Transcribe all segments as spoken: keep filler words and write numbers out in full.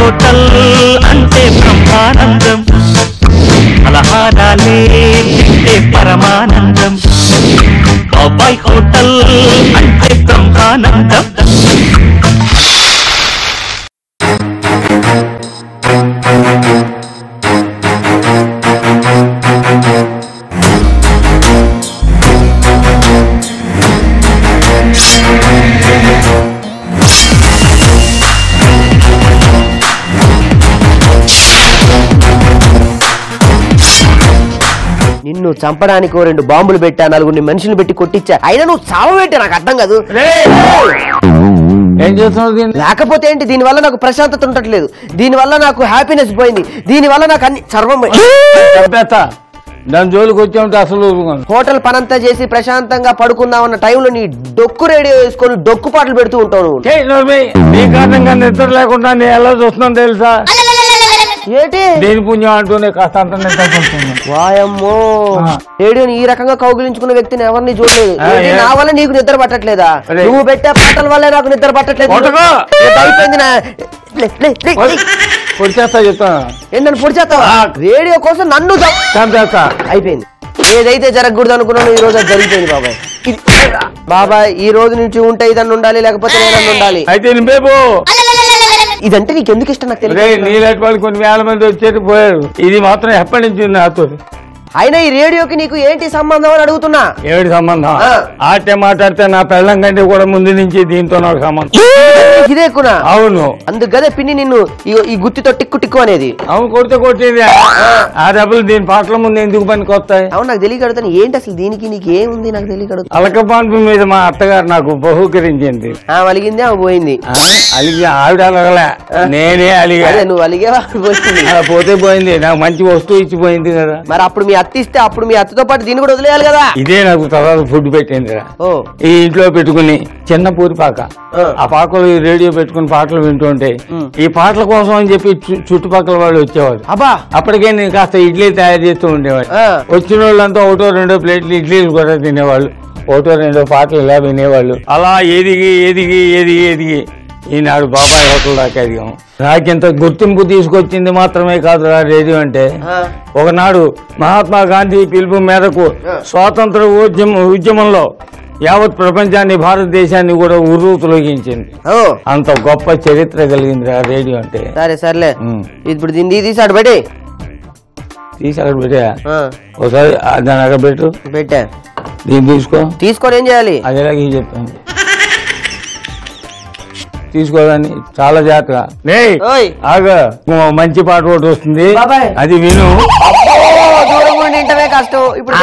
Hotel అంటే బ్రహ్మానందం, అలహారాలే తింటే పరమానందం. బాబాయ్ హోటల్ అంటే బ్రహ్మానందం. నిన్ను చంపడానికి రెండు బాంబులు పెట్టా, నలుగురిని మనుషులు పెట్టి కొట్టించా, అయినా నువ్వు చావబెట్టా. నాకు అర్థం కాదు ఏం చేస్తున్నావు. లేకపోతే ఏంటి, దీనివల్ల నాకు ప్రశాంతత ఉండట్లేదు, దీనివల్ల నాకు హ్యాపీనెస్ పోయింది, దీనివల్ల నాకు అన్ని సర్వం. దాని జోలికి వచ్చామంటే అసలు హోటల్ పనంతా చేసి ప్రశాంతంగా పడుకుందాం అన్న టైంలో నీ డొక్కు రేడియో వేసుకొని డొక్కు పాటలు పెడుతూ ఉంటావు. నీ కారణంగా నిద్ర లేకుండా నేను ఎలా చూస్తున్నాను తెలుసా. రేడియోని ఈ రకంగా కౌగిలించుకున్న వ్యక్తిని ఎవరిని చూడలేదు. నా వల్ల నీకు నిద్ర పట్టట్లేదా? నువ్వు పెట్టే పాటల వల్ల నాకు నిద్ర పట్టట్లేదు అయిపోయింది. పొడి చేస్తావా రేడియో కోసం నన్ను అయిపోయింది. ఏదైతే జరగకూడదు అనుకున్నాను ఈ రోజు అది జరిగిపోయింది. బాబాయ్ బాబాయ్ ఈ రోజు నుంచి ఉంటే ఇదన్ను ఉండాలి, లేకపోతే ఏదన్నా ఉండాలి. ఇదంటే నీకు ఎందుకు ఇష్టం నాకు తెలియదు. నీలాంటి వాళ్ళు కొన్ని వేల మంది వచ్చేసి పోయారు, ఇది మాత్రం ఎప్పటి నుంచి నాతో. అయినా ఈ రేడియోకి నీకు ఏంటి సంబంధం అని అడుగుతున్నా. ఏమిటి సంబంధం? ఆటే మాట్లాడితే నా పెళ్ళం కంటే కూడా ముందు నుంచి దీంతో నాకు సంబంధం ఇదే కూడా. అవును, అందుకదే పిన్ని నిన్ను ఈ గుత్తితో టిక్కు టిక్కు అనేది. అవును, కొడితే కొట్టేది. ఆ డబ్బులు దీని పాటల ముందు ఎందుకు పనికి వస్తాయి? అవును, నాకు తెలియకడుతాను. ఏంటి అసలు దీనికి నీకు ఏముంది? నాకు తెలియకడు. అలకపాన్పు మీద మా అత్తగారు నాకు బహుకరించింది. అలిగింది, అవి పోయింది. అలిగి ఆవిడ అలగలే, నేనే అలిగా. నువ్వు అలిగేవా? పోతే పోయింది, నాకు మంచి వస్తువు ఇచ్చిపోయింది కదా. మరి అప్పుడు మీ అత్తిస్తే అప్పుడు మీ అత్తతో పాటు దీన్ని కూడా వదిలేయాలి కదా. ఇదే నాకు తర్వాత ఫుడ్ పెట్టింది. ఈ ఇంట్లో పెట్టుకుని చిన్న పూరి పాక, ఆ పాకలు రేడియో పెట్టుకుని పాటలు వింటుంటే ఈ పాటల కోసం అని చెప్పి చుట్టుపక్కల వాళ్ళు వచ్చేవాళ్ళు. అబ్బా, అప్పటికే నేను కాస్త ఇడ్లీ తయారు చేస్తూ ఉండేవాళ్ళు. వచ్చిన వాళ్ళంతా ఒకటో రెండో ప్లేట్లు ఇడ్లీలు కూడా తినేవాళ్ళు, ఒకటో రెండో పాటలు ఇలా వినేవాళ్ళు. అలా ఎదిగి ఎదిగి ఎదిగి ఎదిగి ఈనాడు బాబాయ్ హోటల్ దాకా ఎదిగాము. నాకింత గుర్తింపు తీసుకొచ్చింది మాత్రమే కాదు రేడియో అంటే. ఒకనాడు మహాత్మా గాంధీ పిలుపు మేరకు స్వాతంత్ర ఉద్యమ ఉద్యమంలో యావత్ ప్రపంచాన్ని, భారతదేశాన్ని కూడా ఉర్రు తొలగించింది. అంత గొప్ప చరిత్ర కలిగింది ఆ రేడియో అంటే. సరే సర్లే, ఇప్పుడు దీన్ని తీసాడు బట్టి తీసి అక్కడ పెట్టా. ఒకసారి దాన్ని అక్కడ పెట్టు. పెట్టా, దీన్ని తీసుకో. తీసుకొని ఏం చేయాలి? అదేలాగే చెప్పాను, తీసుకోదాన్ని చాలా జాగ్రత్తగా. ఆగా, మంచి పాట ఒకటి వస్తుంది, అది విను. కష్టం ఇప్పుడు.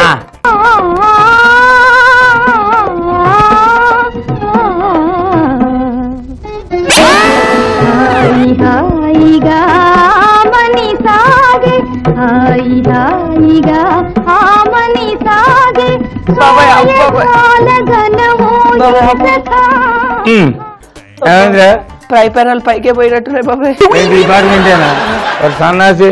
ట్రైపానాలు పైకే పోయినట్టున్నాయి బాబాయ్. డిపార్ట్మెంటేనా సన్నాసి?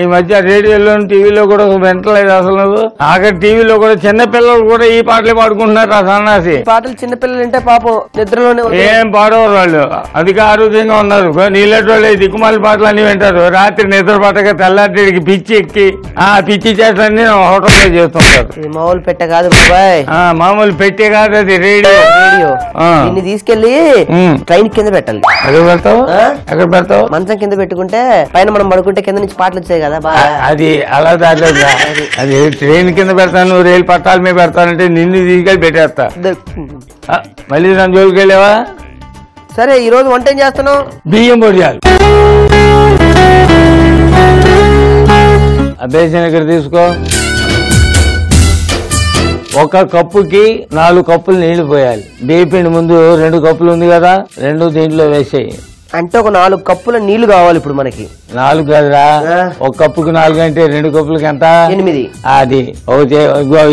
ఈ మధ్య రేడియోలో టీవీలో కూడా వింటలేదు అసలు. అక్కడ టీవీలో కూడా చిన్న పిల్లలు కూడా ఈ పాటలే పాడుకుంటున్నారు ఆ సన్నాసి పాటలు. చిన్న పిల్లలు అంటే పాపం నిద్రలోనే ఏం పాడేవారు వాళ్ళు, అధిక ఆరోగ్యంగా ఉన్నారు. నీళ్ళేటోళ్ళు దిక్కుమాలి పాటలు అన్ని వింటారు. రాత్రి నిద్ర పట్టక తెల్లారికి పిచ్చి ఎక్కి ఆ పిచ్చి చేతలన్నీ హోటల్లో చేస్తుంటారు. మామూలు పెట్టే కాదు బాబాయ్, మామూలు పెట్టే కాదు అది రేడియో. రేడియో దీన్ని తీసుకెళ్లి ట్రైన్ కింద పెట్టాలి. ఎక్కడ పెడతావు? ఎక్కడ పెడతావు? మంచం కింద పెట్టుకుంటే పైన మనం పడుకుంటే కింద నుంచి పాటలు వచ్చాయి కదా. అది అలా దాంట్లో అది ట్రైన్ కింద పెడతాను, రైలు పట్టాల మీద పెడతానంటే నిన్ను తీసుకెళ్ళి పెట్టేస్తా. మళ్ళీ నన్ను జోలికి వెళ్ళావా? సరే, ఈ రోజు వంట ఏం చేస్తున్నావు? బియ్యం పొడియాలి. అభ్యసన ఇక్కడ తీసుకో. ఒక కప్పుకి నాలుగు కప్పులు నీళ్లు పోయాలి. బియ్య పిండి ముందు రెండు కప్పులు ఉంది కదా, రెండు దీంట్లో వేసేయి. అంటే ఒక నాలుగు కప్పుల నీళ్లు కావాలి ఇప్పుడు మనకి. నాలుగు కాదురా, ఒక కప్పుకి నాలుగు అంటే రెండు కప్పులకి ఎంత? ఎనిమిది. అది ఓకే,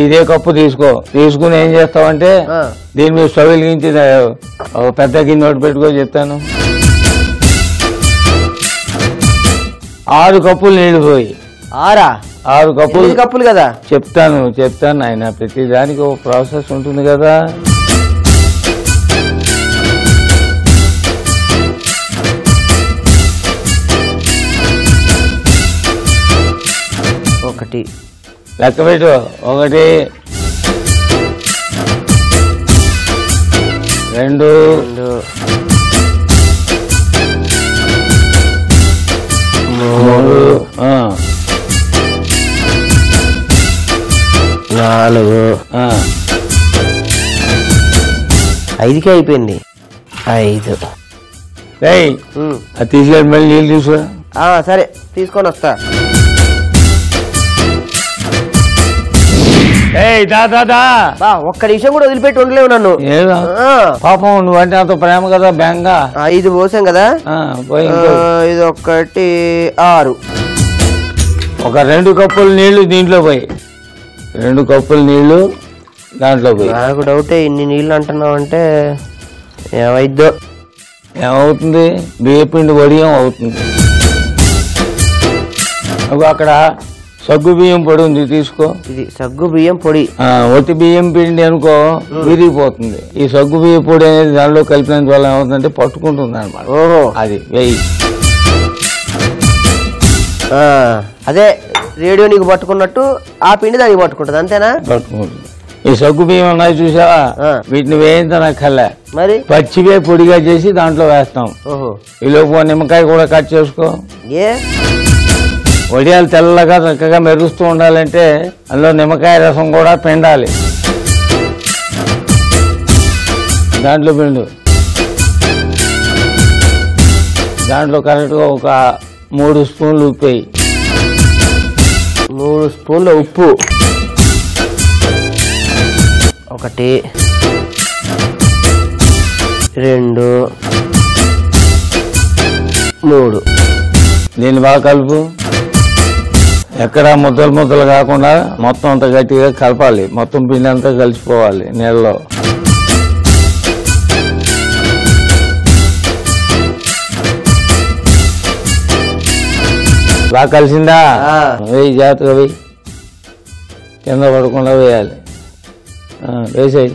ఇదే కప్పు తీసుకో. తీసుకుని ఏం చేస్తావంటే దీని మీద స్టవ్ వెలిగించి పెద్ద గిన్నె నోటు పెట్టుకో చెప్తాను. ఆరు కప్పులు నీళ్లు పోయి. ఆరా? ఆరు కప్పులు కప్పులు కదా. చెప్తాను చెప్తాను ఆయన, ప్రతి దానికి ఒక ప్రాసెస్ ఉంటుంది కదా. ఒకటి లెక్క పెట్టు ఒకటి రెండు మూడు ఆ నాలుగు ఆ ఐదుకి అయిపోయింది ఐదు రేయ్ ఆ తీసి మళ్ళీ నీళ్ళు తీసుకురా ఆ సరే తీసుకొని వస్తా निषम वदलें प्रेम कदा बैंक इधम कदा आर रे कपल नीलू दींट रे कपल नीलू दाँटे डे इन नील्लंटे बिय्य पिंडी वडियम अ सग्गु बिय్యం పొడి ఉంది తీసుకో ఇది సగ్గు బియ్యం పొడి ఆ ఒట్టి బియ్యం పిండి అనుకో విరిగిపోతుంది ఈ సగ్గు బియ్యం పొడి అనేది దానిలో కలిపిన వల్ల ఏమవుతుందంటే పట్టుకుంటుందన్నమాట ఓహో అది వెయ్యి ఆ అదే రేడియో నీకు పట్టుకున్నట్టు ఆ పిండి దానికి పట్టుకుంటది అంతేనా పట్టుకుంటుంది ఈ సగ్గు బియ్యం అలా చూసావా వీటిని వేయించనా కల్ల మరి పచ్చివే పొడిగా చేసి దాంట్లో వేస్తాం ఓహో ఈ లోపు నిమ్మకాయ కూడా కట్ చేసుకో ఏ వడియాలు తెల్లగా చక్కగా మెరుస్తూ ఉండాలంటే అందులో నిమ్మకాయ రసం కూడా పిండాలి దాంట్లో పిండు దాంట్లో కరెక్ట్గా ఒక మూడు స్పూన్లు ఉప్పు వేయి మూడు స్పూన్ల ఉప్పు ఒకటి రెండు మూడు దీన్ని బాగా కలుపు एक्कड़ा मुद्दल मुद्दल काकुंडा मोत्तम अंत गट्टिगा कलपाली मोत्तम पिंडी अंता कलिसिपोवाली नीळ्ळलो बा कलिसिंदा वेयि जातुगा वेयि किंद पडकुंडा वेयाली वेसेयि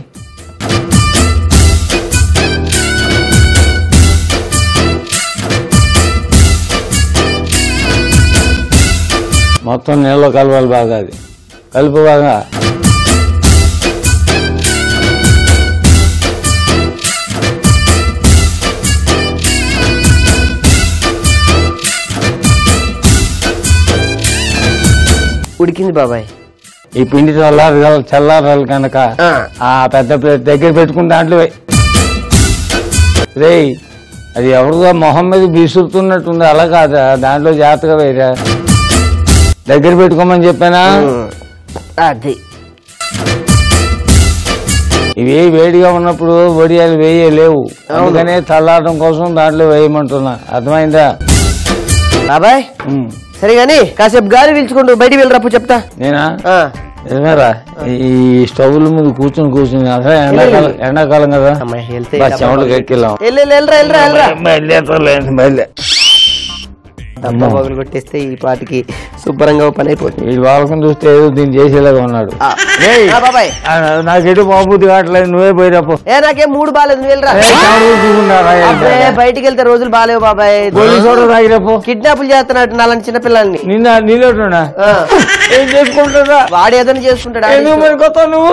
మొత్తం నీళ్ళలో కలవాలి బాగా అది కలుపు బాగా ఉడికింది బాబాయ్ ఈ పిండి చల్లారు చల్లారాలి కనుక ఆ పెద్ద ప్లేట్ దగ్గర పెట్టుకుని దాంట్లో రే అది ఎవరిదో మొహమ్మద్ బీసురుతున్నట్టుంది అలా కాదా దాంట్లో జాగ్రత్తగా వేయరా దగ్గర పెట్టుకోమని చెప్పానా అది ఇవి వేడిగా ఉన్నప్పుడు వడియాలు వేయలేవు అందుకనే చల్లారడం కోసం దాంట్లో వేయమంటున్నా అర్థమైందా బాబాయ్ సరే గాని కాసేపు గాలి పీల్చుకుంటూ బయటికి వెళ్ళరాపు చెప్తా నేనా ఏమరా ఈ స్టవ్ ముందు కూర్చొని కూర్చొని ఎండాకాలం ఎండాకాలం కదా చెమటలు ఎక్కిలాం డబ్బా బగులు కొట్టేస్తే ఈ పాటికి శుభ్రంగా పని అయిపోతుంది ఈ వాళ్ళకం చూస్తే ఏదో దీన్ని చేసేలాగా ఉన్నాడు నాకు ఎటు బాబుది కావట్లేదు నువ్వే పోయినప్పుడు ఏ నాకే మూడు బాగాలేదు నువ్వు వెళ్ళరా బయటికి వెళ్తే రోజులు బాగాలేవు బాబాయ్ కిడ్నాపులు చేస్తున్నట్టు నాలని చిన్న పిల్లల్ని నిన్న నీలోటున్నా ఏం చేసుకుంటాడా వాడు ఏదైనా చేసుకుంటాడా నువ్వు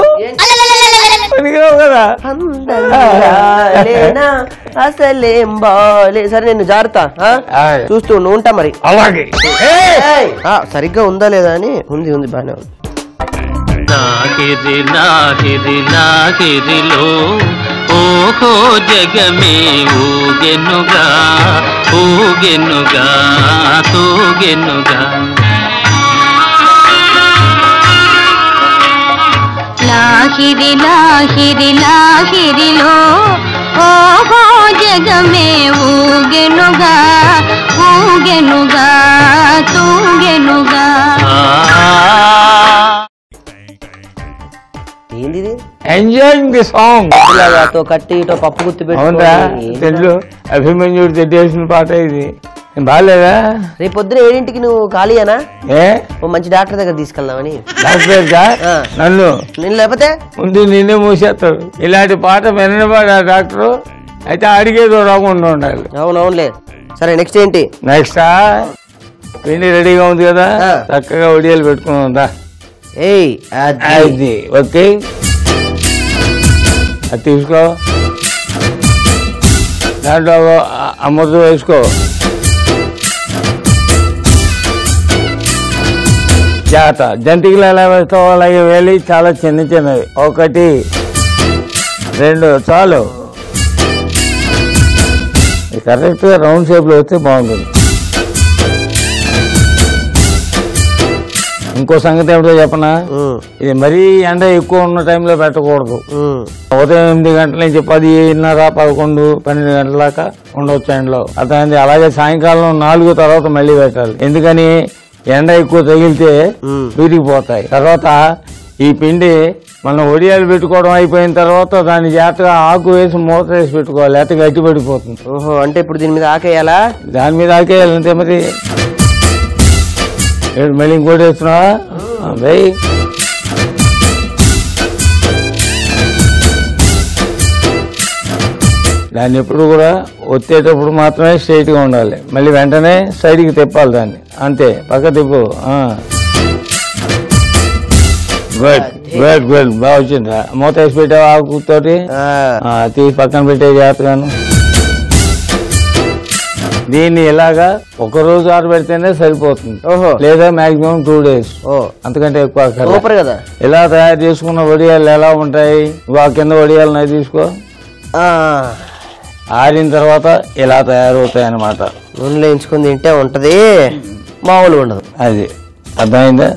అసలేం బాలే సరే నేను జాగ్రత్త చూస్తూ నువ్వు ఉంటా మరి అలాగే సరిగ్గా ఉందా లేదా అని ఉంది ఉంది బానే ఉంది నాకిది నాకిది నాకిదిలో ఓహో జగమే ఊగెనుగా ఊగెనుగా తూగెనుగా लाहिरी लाहिरी लाहिरी लो ओ हो जग में ऊगेनुगा ऊगेनुगा तूगेनुगा ఏందిది ఎంజాయింగ్ ది సాంగ్ ఇలాగాతో కట్టి ఇటో పప్పు గుత్తి పెట్టుకొని తెలుసు అభిమన్యు చేసిన పాట ఇది బాలేదా రేపు పొద్దున ఏడింటికి నువ్వు ఖాళీయేనా ఓ మంచి డాక్టర్ దగ్గర తీసుకెళ్దామని నన్ను నేను లేకపోతే ముందు నిన్నే మూసేస్తాడు ఇలాంటి పాట వినబడా డాక్టర్ అయితే అడిగేదో రాకుండా ఉండాలి అవునవునులే సరే నెక్స్ట్ ఏంటి నెక్స్టా పిండి రెడీగా ఉంది కదా చక్కగా ఒడియాలు పెట్టుకున్నాం దా. ఏయ్ అది ఓకే అది తీసుకో దాంట్లో అమృతం వేసుకో జాత జంతికలు ఎలా వేస్తావు అలాగే వేలి చాలా చిన్న చిన్నవి ఒకటి రెండు చాలు కరెక్ట్గా రౌండ్ షేప్లో వస్తే బాగుంటుంది. ఇంకో సంగతి ఏమిటో చెప్పనా ఇది మరీ ఎండ ఎక్కువ ఉన్న టైంలో పెట్టకూడదు ఉదయం ఎనిమిది గంటల నుంచి పదిన్నర పదకొండు పన్నెండు గంటల దాకా ఉండవచ్చు ఎండలో అతని అలాగే సాయంకాలం నాలుగు తర్వాత మళ్ళీ పెట్టాలి ఎందుకని ఎండ ఎక్కువ తగిలితే విరిగిపోతాయి. తర్వాత ఈ పిండి మనం ఒడియాలు పెట్టుకోవడం అయిపోయిన తర్వాత దాన్ని జాగ్రత్తగా ఆకు వేసి మూత వేసి పెట్టుకోవాలి లేకపోతే గట్టి పడిపోతుంది. ఓహో అంటే ఇప్పుడు దీని మీద ఆకేయాలా దాని మీద ఆకేయాలి అంతే మరి మళ్ళీ ఇంకోటి వేస్తున్నావా అబ్బాయి దాన్ని ఎప్పుడు కూడా వచ్చేటప్పుడు మాత్రమే స్ట్రైట్గా ఉండాలి మళ్ళీ వెంటనే సైడ్కి తిప్పాలి దాన్ని అంతే పక్క తిప్పు గుడ్ గుడ్ గుడ్ బాగా వచ్చిందా మూత వేసి పెట్టావు ఆకుతోటి తీసి పక్కన పెట్టే జాగ్రత్తగాను దీన్ని ఇలాగా ఒక రోజు ఆరు పెడితేనే సరిపోతుంది లేదా మాక్సిమం టూ డేస్ అంతకంటే ఎక్కువ. ఇలా తయారు చేసుకున్న వడియాలు ఎలా ఉంటాయి వా కింద వడియాలు తీసుకో ఆరిన తర్వాత ఇలా తయారవుతాయి అన్నమాట. నూనెలో ఎంచుకుని తింటే ఉంటది మామూలు ఉండదు అది అర్థమైందా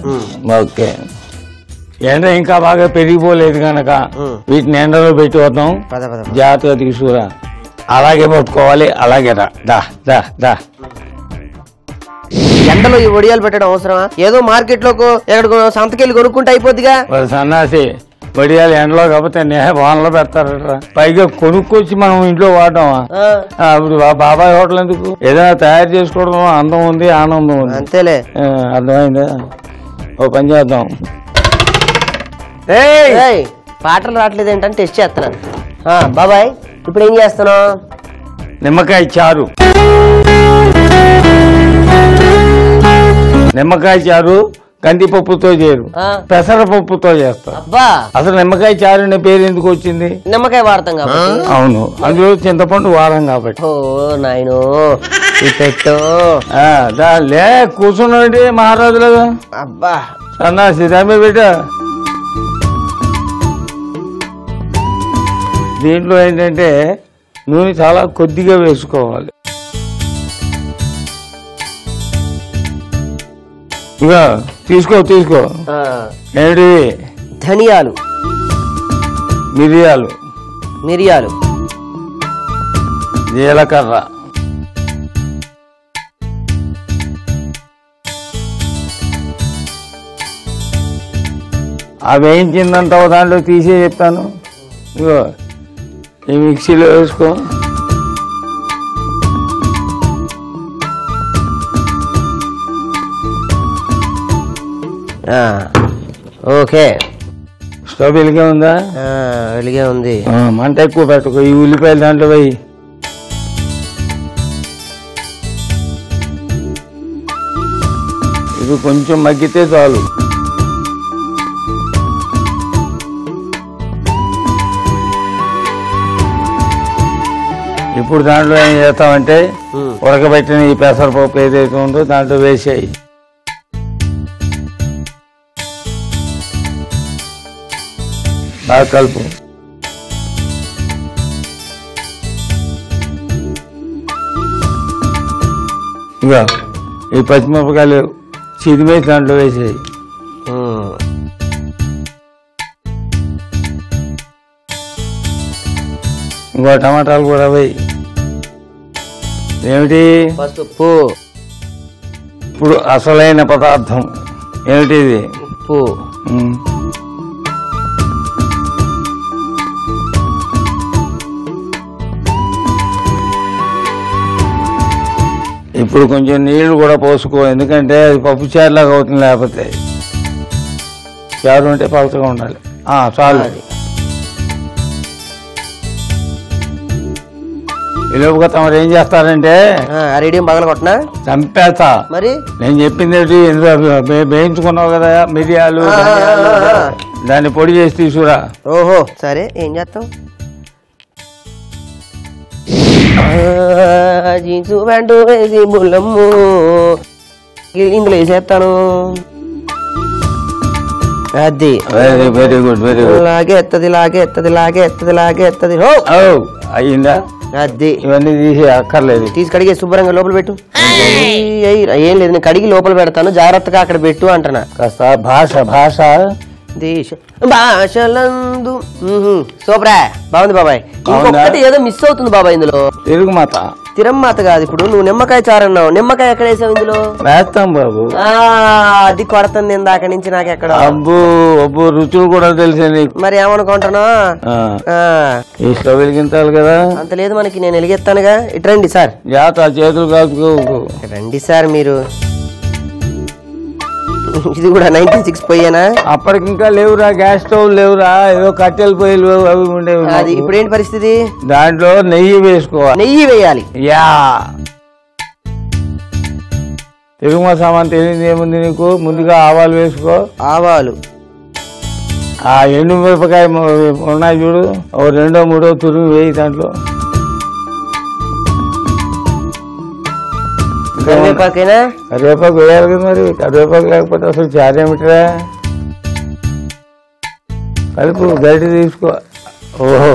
ఓకే. ఎండ ఇంకా బాగా పెరిగిపోలేదు కనుక వీటిని ఎండలో పెట్టి వద్దాం జాగ్రత్తగా తీసుకురా అలాగే పట్టుకోవాలి అలాగే దా దా దా. ఎండలో ఈ వడియాలు పెట్టడం అవసరమా ఏదో మార్కెట్ లో ఎక్కడికో సంతకెళ్ళి కొనుక్కుంటే అయిపోద్దిగా సన్నాసి వడియాలు ఎండలో కాకపోతే వానలో పెడతారట పైగా కొనుక్కొచ్చి మనం ఇంట్లో వాడమా ఇప్పుడు బాబాయ్ హోటల్ ఎందుకు ఏదైనా తయారు చేసుకోవడం అందం ఉంది ఆనందం ఉంది అంతేలే అర్థమైందా. ఓ పని చేద్దాం పాటలు రావట్లేదు ఏంటని టెస్ట్ చేస్తున్నాను బాబాయ్ ఇప్పుడు ఏం చేస్తున్నావు నిమ్మకాయ చారు నిమ్మకాయ చారు కందిపప్పుతో చేరు పెసరపప్పుతో చేస్తారు అసలు నిమ్మకాయ చారు అనే పేరు ఎందుకు వచ్చింది నిమ్మకాయ వాడతాం కాబట్టి అవును అందులో చింతపండు వారం కాబట్టి లే కూర్చున్నాడు మహారాజులు అబ్బా అన్నా సిద్ధమే బిడ్డ. దీంట్లో ఏంటంటే నూనె చాలా కొద్దిగా వేసుకోవాలి ఇక తీసుకో తీసుకో ఏంటి ధనియాలు మిరియాలు మిరియాలు జీలకర్ర అవి ఏం చిందంటావు దాంట్లో తీసే చెప్తాను ఇగో ఈ మిక్సీలో వేసుకో ఓకే స్టవ్ వెలిగే ఉందా వెలిగే ఉంది మంట ఎక్కువ పెట్టుకో ఈ ఉల్లిపాయలు దాంట్లో పోయి ఇది కొంచెం మగ్గితే చాలు ఇప్పుడు దాంట్లో ఏం చేస్తామంటే ఉడకబెట్టిన ఈ పెసరపప్పు ఏదైతే ఉందో దాంట్లో వేసేయి బాగా కలుపు ఇంకా ఈ పచ్చిమిరపకాయలు చిదిమేసి దాంట్లో వేసేయి ఇంకో టమాటాలు కూడా పోయి ఏమిటి ఉప్పు ఇప్పుడు అసలైన పదార్థం ఏమిటి ఇది ఉప్పు ఇప్పుడు కొంచెం నీళ్లు కూడా పోసుకో ఎందుకంటే అది పప్పు చారులాగా అవుతుంది లేకపోతే చారు అంటే పలచగా ఉండాలి చాలు విలువగా తమ ఏం చేస్తారంటే ఆ రేడియం పగలగొట్టనా చంపేస్తా మరి నేను చెప్పింది వేయించుకున్నావు కదా మిరియాలు దాన్ని పొడి చేసి తీసురా ఓహో సరే ఏం చేస్తావ్ జీసు వెండు వేసి బుల్లము ఇందులో వేసేస్తాను అది very very good very good లాగే ఎత్తది లాగే ఎత్తది లాగే ఎత్తది లాగే ఎత్తది ఓ అయ్యిందా అది ఇవన్నీ తీసి అక్కర్లేదు తీసి కడిగే శుభ్రంగా లోపల పెట్టు ఏం లేదు నేను కడిగి లోపల పెడతాను జాగ్రత్తగా అక్కడ పెట్టు అంటున్నా కాస్త భాష భాష దేశ భాషలందు సూపరా బాగుంది బాబాయ్ ఇంకొకటి ఏదో మిస్ అవుతుంది బాబాయ్ ఇందులో తెలుగు మాత తిరమ్మాత కాదు ఇప్పుడు నువ్వు నిమ్మకాయ చారు అన్నావు నిమ్మకాయ ఎక్కడ వేసావు ఇందులో వేస్తాం బాబు అది కొడతాను నేను దాకా నుంచి నాకు ఎక్కడ అబ్బో అబ్బో రుచులు కూడా తెలిసింది మరి ఏమనుకుంటున్నా ఈ స్టవ్ వెలిగించాలి కదా అంత లేదు మనకి నేను వెలిగేస్తానుగా ఇటు రండి సార్ జాత చేతులు కాదు రండి సార్ మీరు ఇది కూడా నైన్టీ సిక్స్ పోయేనా అప్పటికి ఇంకా లేవురా గ్యాస్ స్టవ్ లేవురా ఏదో కట్టెలు పోయిలు అవి ఉండేవి అది ఇప్పుడు ఏంటి పరిస్థితి దాంట్లో నెయ్యి వేసుకోవాలి నెయ్యి వేయాలి యా తెలుగు మా సామాన్ తెలియదు ఏముంది నీకు ముందుగా ఆవాలు వేసుకో ఆవాలు ఆ ఎండు మిరపకాయ ఉన్నాయి చూడు ఓ రెండో మూడో తురుగు వేయి దాంట్లో కరివేపాకేనా కరివేపాకు వేయాలి కదా మరి కరివేపాకు లేకపోతే అసలు చారు ఏమిట్రా కలుపు బయట తీసుకో ఓహో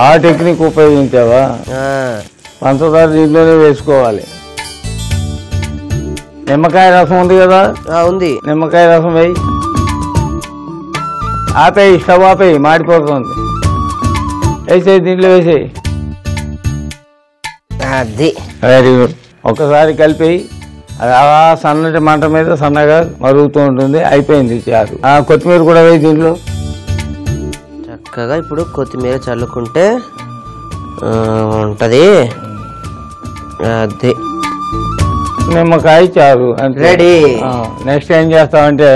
ఆ టెక్నిక్ ఉపయోగించావా పంచదార దీంట్లోనే వేసుకోవాలి నిమ్మకాయ రసం ఉంది కదా ఉంది నిమ్మకాయ రసం వేయి ఆపేయి స్టవ్ ఆపేయి మాడిపోతుంది వేసేయి దీంట్లో వేసేయి అది వెరీ గుడ్ ఒక్కసారి కలిపి అది అలా సన్నటి మంట మీద సన్నగా మరుగుతూ ఉంటుంది అయిపోయింది చారు కొత్తిమీర కూడా వేయి దీంట్లో చక్కగా ఇప్పుడు కొత్తిమీర చల్లుకుంటే ఉంటుంది అది నిమ్మకాయ చారు రెడీ నెక్స్ట్ ఏం చేస్తామంటే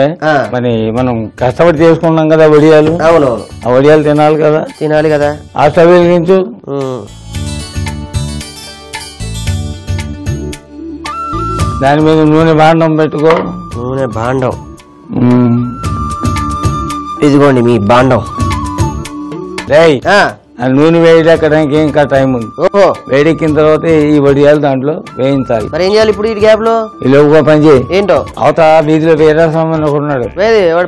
మరి మనం కష్టపడి చేసుకున్నాం కదా వడియాలు ఆ వడియాలు తినాలి కదా తినాలి కదా ఆ స్టవ్ వెలిగించు దాని మీద నూనె భాండం పెట్టుకో నూనె భాండం ఇదిగోండి మీ భాండం రేయ్ నూనె వేయడానికి ఇంకా టైం ఉంది ఓహో వేడెక్కిన తర్వాత ఈ వడియాలు దాంట్లో వేయించాలి మరి ఏం చేయాలి ఇప్పుడు ఈ గ్యాప్ లో ఈ లోపుగా పని చేయి ఏంటో అవత వీధిలో వేరే సామాన్లు ఉన్నాడు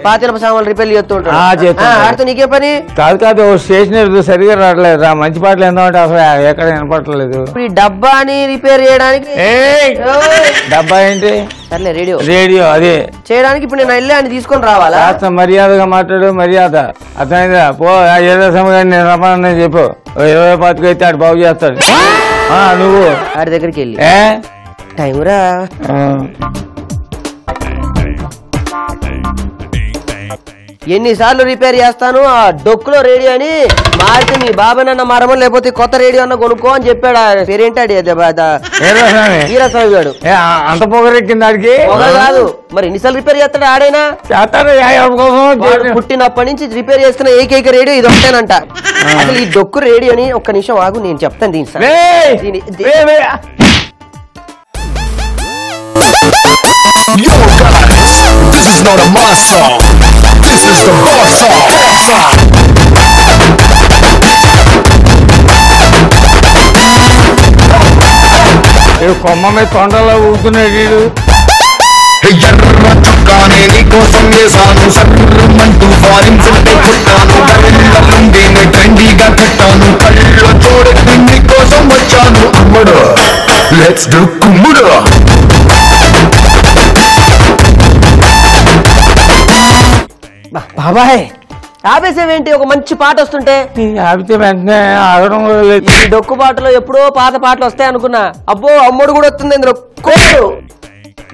పాతిరప సామాన్లు రిపేర్ చేస్తూ ఉంటాడు నీకే పని కాదు కాదు స్టేషనరీ సరిగా రావట్లేదు రా మంచి పాటలు ఎందామంటే అసలు ఎక్కడ వినపడలేదు ఇప్పుడు డబ్బాని రిపేర్ చేయడానికి డబ్బా ఏంటి సర్లే రేడియో రేడియో అదే చేయడానికి ఇప్పుడు నేను వెళ్ళి ఆయన తీసుకొని రావాలా కాస్త మర్యాదగా మాట్లాడు మర్యాద అర్థమైందా పో ఏదో సమయం నేను రమ్మని చెప్పు ఇరవై పాతికి అయితే ఆడు బాగు చేస్తాడు నువ్వు ఆడి దగ్గరికి వెళ్ళి టైం రా ఎన్నిసార్లు రిపేర్ చేస్తాను ఆ డొక్కులో రేడియో అని మారితే మీ బాబాయ్ అన్న మరమో లేకపోతే కొత్త రేడియో అన్న కొనుక్కో అని చెప్పాడు పేరేంటాడు వీరాస్వామి గారు అంత పొగరెక్కింది ఆడికి కాదు మరి ఎన్నిసార్లు రిపేర్ చేస్తాడు ఆడైనా పుట్టినప్పటి నుంచి రిపేర్ చేస్తున్న ఏకైక రేడియో ఇది ఒకటేనంట అసలు ఈ డొక్కు రేడియోని ఒక్క నిమిషం ఆగు నేను చెప్తాను దీని This is not a my song. This is the boss song. Boss song. Hey, komma me tondala udunedu. Hey, yarra chakane ni kosam ye saanu sarmantu varin sunte kuttanu darinda lunde me trendy ga kattanu kallu tode ni kosam vachanu ammudu. Let's do kumudu. బాబాయ్ ఆపేసేవేంటి ఒక మంచి పాట వస్తుంటే ఆపితే వెంటనే ఆగడం ఈ డొక్కు పాటలో ఎప్పుడో పాత పాటలు వస్తాయి అనుకున్నా అబ్బో అమ్మడు కూడా వస్తుంది ఇందులో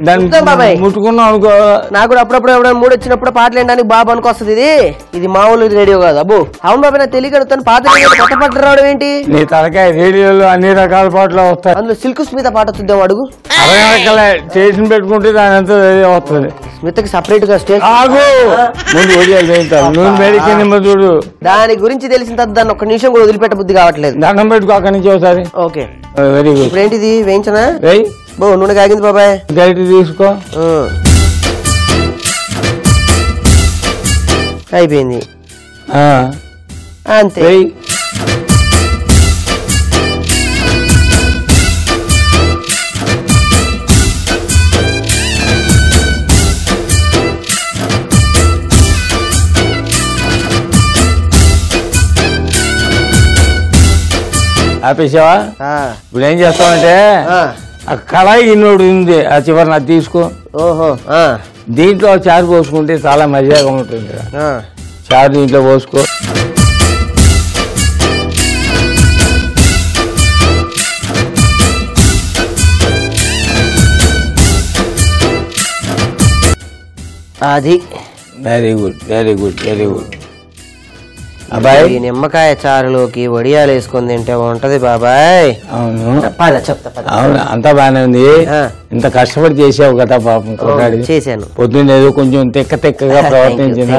बाबाई मूडे पाटल बाबा इधर रेडियो का अबो अवन बाबाई रेडियो अन्नी रकाल पाटल अंदर सिल्क स्मित पाट अड़क స్టేషన్ పెట్టుకుంటే దాని అంత అదే వస్తది మితకి సెపరేట్ గా స్టేషన్ ఆగు ముందు ఓడియాలి చేస్తాను నేను మెడికి నిమ్మ చూడు దాని గురించి తెలిసిన తర్వాత దాన్ని ఒక నిమిషం కూడా వదిలిపెట్ట బుద్ధి కావట్లేదు దండం పెట్టుకో అక్కడి నుంచి ఒకసారి ఓకే వెరీ గుడ్ ఇప్పుడు ఏంటిది వేయించనా వేయ్ బో నునే గాగింది బాబాయ్ గైట్ తీసుకో అయిపోయింది ఆ అంతే వేయ్ ఆపేసావా ఇప్పుడు ఏం చేస్తావంటే ఆ కళాయి ఇన్నోడు ఉంది ఆ చివరన తీసుకో ఓహో దీంట్లో చారు పోసుకుంటే చాలా మజాగా ఉంటుంది చారు దీంట్లో పోసుకో అది very good very good very good అబ్బాయి నిమ్మకాయ చారులోకి వడియాలు వేసుకొని తింటే బాగుంటది బాబాయ్ అవును పద చెప్తా పద అవును అంతా బానే ఉంది ఇంత కష్టపడి చేసావు కదా పాపం కొడాలి చేశాను పొద్దున్న ఏదో కొంచెం తెక్క తెక్కగా ప్రవర్తించినా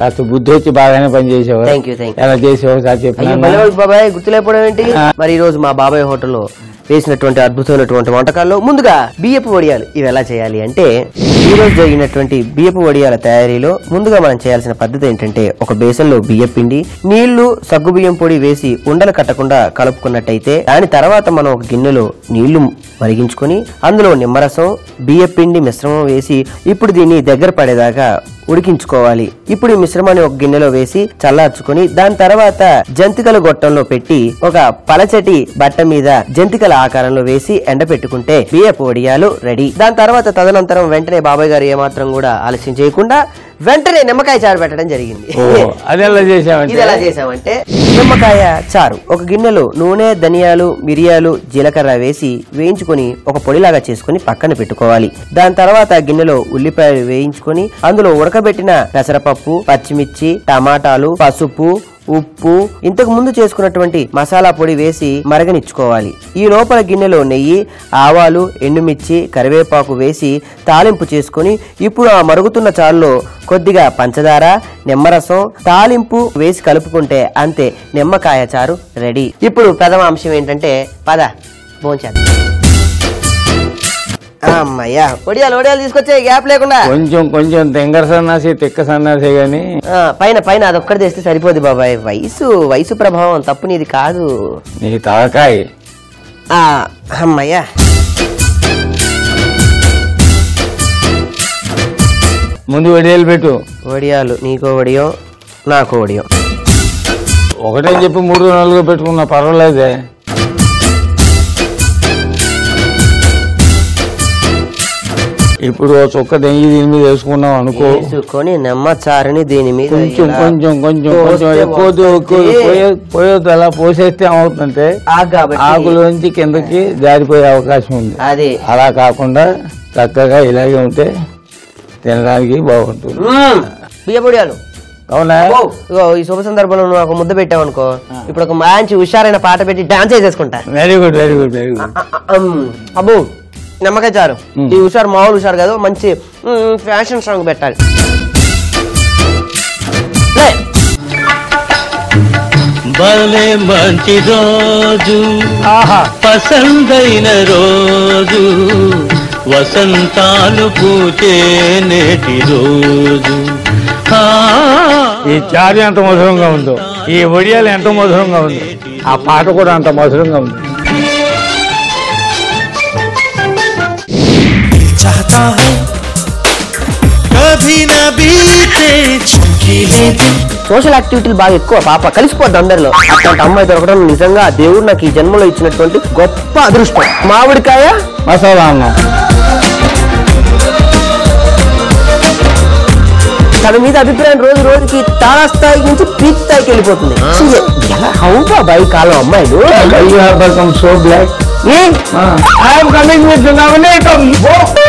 కాస్త బుద్ధి వచ్చి బాగానే పని చేసావు థాంక్యూ థాంక్యూ అలా చేసావు సార్ చెప్పాను బాబాయ్ గుర్తులేపోవడం ఏంటి మరి ఈ రోజు మా బాబాయ్ హోటల్ లో వేసినటువంటి అద్భుతమైనటువంటి వంటకాల్లో ముందుగా బియ్యపు వడియాలు ఇవి ఎలా చేయాలి అంటే ఈ రోజు జరిగినటువంటి బియ్యపు వడియాల తయారీలో ముందుగా మనం చేయాల్సిన పద్ధతి ఏంటంటే ఒక బేసన్ లో బియ్యం పిండి నీళ్లు సగ్గుబియ్యం పొడి వేసి ఉండలు కట్టకుండా కలుపుకున్నట్టయితే దాని తర్వాత మనం ఒక గిన్నెలో నీళ్లు మరిగించుకొని అందులో నిమ్మరసం బియ్యం పిండి మిశ్రమం వేసి ఇప్పుడు దీన్ని దగ్గర పడేదాకా ఉడికించుకోవాలి ఇప్పుడు ఈ మిశ్రమాన్ని ఒక గిన్నెలో వేసి చల్లార్చుకుని దాని తర్వాత జంతికల గొట్టంలో పెట్టి ఒక పలచటి బట్ట మీద జంతికల ఆకారంలో వేసి ఎండ పెట్టుకుంటే బియ్యపు వడియాలు రెడీ దాని తర్వాత తదనంతరం వెంటనే బాబాయ్ గారు ఏమాత్రం కూడా ఆలస్యం చేయకుండా వెంటనే నిమ్మకాయ చారు పెట్టడం జరిగింది ఇది ఎలా చేసామంటే నిమ్మకాయ చారు ఒక గిన్నెలో నూనె ధనియాలు మిరియాలు జీలకర్ర వేసి వేయించుకుని ఒక పొడిలాగా చేసుకుని పక్కన పెట్టుకోవాలి దాని తర్వాత గిన్నెలో ఉల్లిపాయలు వేయించుకుని అందులో ఉడక పెట్టిన పెసరపప్పు పచ్చిమిర్చి టమాటాలు పసుపు ఉప్పు ఇంతకు ముందు చేసుకున్నటువంటి మసాలా పొడి వేసి మరగనిచ్చుకోవాలి ఈ లోపల గిన్నెలో నెయ్యి ఆవాలు ఎండుమిర్చి కరివేపాకు వేసి తాలింపు చేసుకుని ఇప్పుడు ఆ మరుగుతున్న చారులో కొద్దిగా పంచదార నిమ్మరసం తాలింపు వేసి కలుపుకుంటే అంతే నిమ్మకాయ చారు రెడీ ఇప్పుడు ప్రథమ అంశం ఏంటంటే పద భోంచేద్దాం అమ్మయ్యా ఒడియాలు ఒడియాలు తీసుకొచ్చే గ్యాప్ లేకుండా కొంచెం కొంచెం తెంగర సన్నాసి తిక్క సన్నాసి గాని పైన పైన అదొక్కటి తెస్తే సరిపోదు బాబాయ్ వయసు వయసు ప్రభావం తప్పు నీది కాదు నీ తాకాయ్ అమ్మయ్యా ముందు ఒడియాలు పెట్టు ఒడియాలు నీకో ఒడియం నాకో ఒడియం ఒకటే చెప్పి మూడు నాలుగు పెట్టుకున్నా పర్వాలేదే ఇప్పుడు చొక్క నెయ్యి దీని మీద వేసుకున్నాం అనుకో వేసుకొని నిమ్మ చారుని దీని మీద కొంచెం కొంచెం కొంచెం కొంచెం ఎక్కువ పోయేది అలా పోసేస్తే ఏమవుతుందంటే ఆకులోంచి కిందకి జారిపోయే అవకాశం ఉంది అది అలా కాకుండా చక్కగా ఇలాగే ఉంటే తినడానికి బాగుంటుంది బియ్య పొడియాలు అవునా ఈ శుభ సందర్భంలో నువ్వు ఒక ముద్ద పెట్టావు అనుకో ఇప్పుడు ఒక మంచి హుషారైన పాట పెట్టి డాన్స్ వేసేసుకుంటా very good very good very good అబ్బో నిమ్మకాయ చారు ఈ హుషారు మామూలు హుషారు కాదు మంచి ఫ్యాషన్ సాంగ్ పెట్టాలి భలే మంచి రోజు పసందైన రోజు వసంతాలు పూచే నేటి రోజు ఈ చారు ఎంత మధురంగా ఉందో ఈ ఒడియాలు ఎంత మధురంగా ఉందో ఆ పాట కూడా అంత మధురంగా ఉంది సోషల్ యాక్టివిటీలు బాగా ఎక్కువ పాప కలిసిపోద్ది అందరిలో అట్లాంటి అమ్మాయి దొరకడం నిజంగా దేవుడు నాకు ఈ జన్మలో ఇచ్చినటువంటి గొప్ప అదృష్టం మామిడికాయ మసాలా అన్నం తన మీద అభిప్రాయం రోజు రోజుకి తాళా స్థాయి నుంచి పీక్ స్థాయికి వెళ్ళిపోతుంది కాలం అమ్మాయిలు so black. I am coming with the nominator.